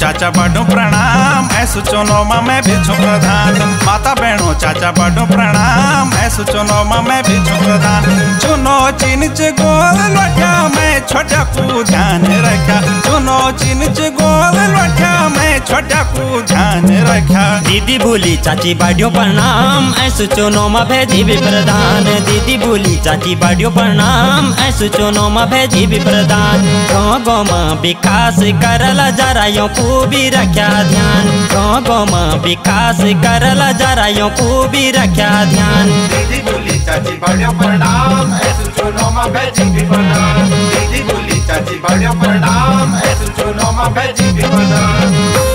चाचा बड़ो प्रणाम, ऐसु चुनौमा मैं भी छू प्रधान। माता बहनों चाचा बड़ो प्रणाम, ऐसु चुनौमा मैं भी छू प्रधान। चुनो चिन्च गोल लौटा मैं छोटा को ध्यान रखा, चुनो चिन्च गोल लौटा मैं छोटा को ध्यान रखा। दीदी बोली चाची बड़ो प्रणाम, ऐसु चुनौमा भेजी भी प्रधान। दीदी बोली चाची बड़ो प्रणाम, ऐसु चुनौमा भेजी भी प्रधान। गाँव गाँव में विकास करला जरायों को भी रखा ध्यान। गाँव गाँव में विकास करला जरायों को भी रखा ध्यान। दीदी बोली चाची बड़ो प्रणाम, ऐसु चुनौमा भेजी भी प्रधान। दीदी बोली चाची बड़ो प्रणाम, ऐसु चुनौमा भेजी भी प्रधान।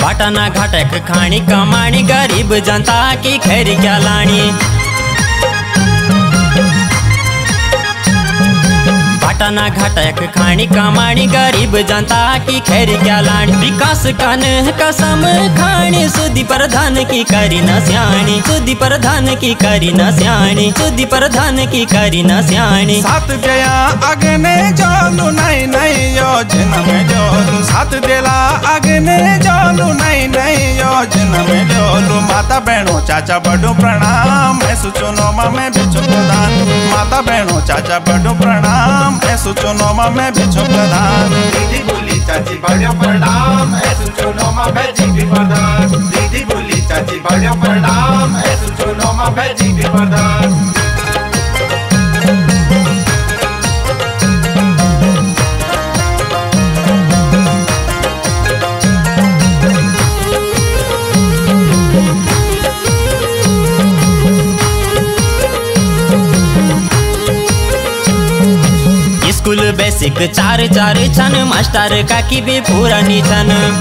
बाटना घटक खानी कमानी, गरीब जनता की खैर क्या लानी। बाटना घटक खानी कमानी, गरीब जनता की खैर क्या लानी। विकास कान कसम खानी, सुधी प्रधान की करी न सियानी। सुधी प्रधान की करी न सियानी। सुधी प्रधान की करी न सियानी। साथ गया अग्नि जालू नई नई योजना में जोलू। साथ दिला अग्नि जालू नई नई योजना में जोलू। माता बहनों चाचा बड़ो प्रणाम, ऐसु चुनौमा मैं भी छू प्रधान। माता बहनों चाचा बड़ो प्रणाम, ऐसु चुनौमा मैं भी छू प्रधान। दीदी बोली चाची बड़ो प्रणाम, ऐसु चुनौमा मैं भी प्रधान। दीदी बोली चाची बड़ो प्रणाम, ऐसु चुनौमा मैं भी प्रधान। स्कूल बेसिक चार चार छन, मास्टर काकी भी पूरा निछन।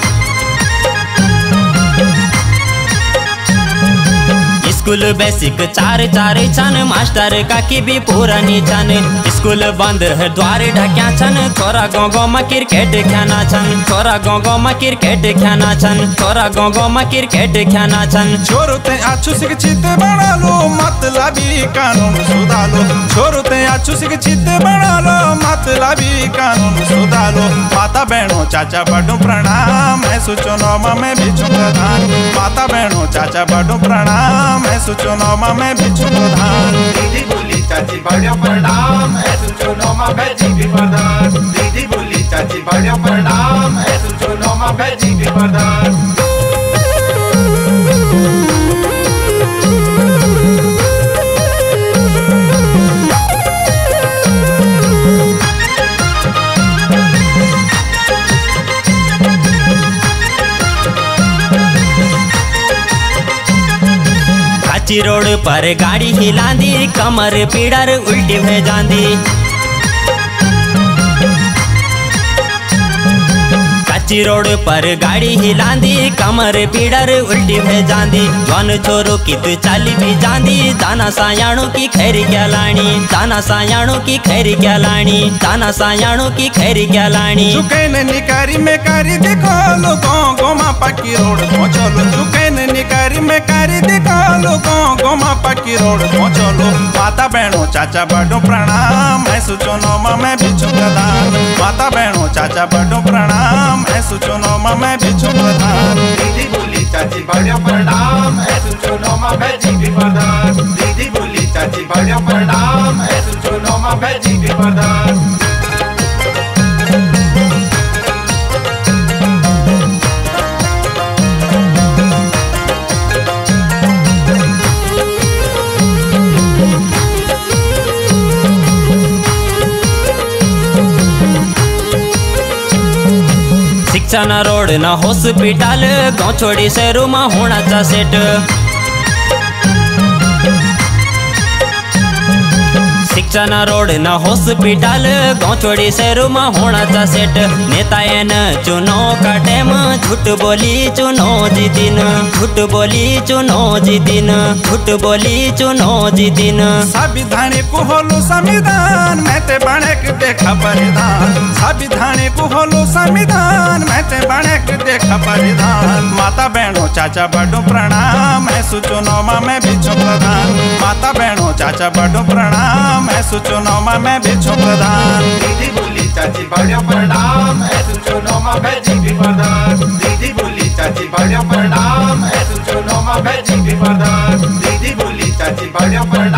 स्कूल बेसिक चार चार छन, मास्टर काकी भी पूरा निछन। स्कूल बंद है द्वार ढक्या छन, थोड़ा गाँव गाँव में क्रिकेट खेना छन। थोड़ा गाँव गाँव में क्रिकेट खेना छन। थोड़ा गाँव गाँव में क्रिकेट खेना छन। छोरो ते अच्छु शिक्षित बना लो, मतलबी कानून सुधा लो। छोरो ते अच्छु शिक्षित बना लो, मतलबी कानून सुधा लो। माता बहनों चाचा बड़ो प्रणाम, ऐसु चुनौमा मैं भी छू प्रधान। माता बहनों चाचा बड़ो प्रणाम, ऐसु चुनौमा मैं भी छू प्रधान। दीदी बोली चाची बड़ो प्रणाम, ऐसु चुनौमा मैं भी प्रधान। दीदी बोली चाची बड़ो प्रणाम, ऐसु चुनौमा मैं भी प्रधान। कच्ची रोड पर गाड़ी हिलांदी, कमर पीड़र उल्टी हो जांदी। कच्ची रोड पर गाड़ी हिलांदी, कमर पीड़र उल्टी हो जांदी। जौन छोरो की तू चाली भी जांदी, दाना सायाणों की खैर क्या लानी। दाना सायाणों की खैर क्या लानी। दाना सायाणों की खैर क्या लानी। झुकैन निकारी में कारी देखो लो, गाँव गाँव में पक्की रोड पहुँचो लो। झुकैन निकारी में कारी देखो लो, गाँव गाँव में पक्की रोड पहुँचो लो। माता बहनों चाचा बड़ो प्रणाम, ऐसु चुनौमा मैं भी छू प्रधान। माता बहनों चाचा बड़ो प्रणाम, ऐसु चुनौमा मैं भी छू प्रधान। दीदी बोली चाची बड़ो प्रणाम, ऐसु चुनौमा मैं भी प्रधान। दीदी बोली चाची बड़ो प्रणाम, ऐसु चुनौमा मैं भी प्रधान। शिक्षा न रोड न हॉस्पिटल, गाँव छोड़ी शहरों में होना चा सेट। चना रोड न हॉस्पिटल गोचोड़ी शेरू में होना चा सेट नेताएं न चुनो का टेम झूठ बोली चुनो जी दिन झूठ बोली चुनो जी दिन झूठ बोली चुनो जी दिन संविधानी कुहोलो संविधान मैं ते बने के देखा परिधान संविधानी कुहोलो संविधान मैं ते बने के देखा परिधान माता बहनों चाचा बड़ो प्रणाम मैं सुचुनो माँ मैं बिचो प्रधान माता बहनों चाचा बड़ो प्रणाम मैं सुचुनो माँ मैं बिचो प्रधान दीदी बोली चाची बड़ो प्रणाम मैं सुचुनो माँ मैं जी प्रधान दीदी बोली चाची बड़ो प्रणाम मैं सुचुनो माँ मैं जी प्रधान दीदी बोली चाची बड़ो।